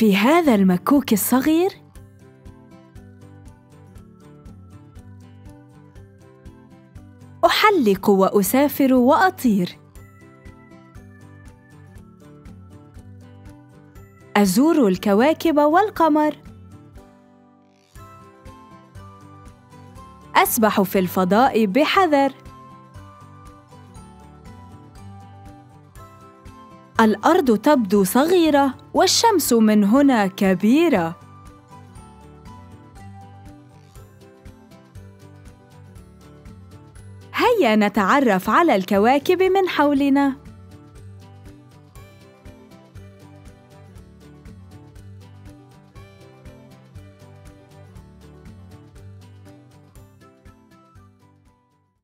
في هذا المكوك الصغير أحلق وأسافر وأطير. أزور الكواكب والقمر. أسبح في الفضاء بحذر. الأرض تبدو صغيرة والشمس من هنا كبيرة. هيا نتعرف على الكواكب من حولنا.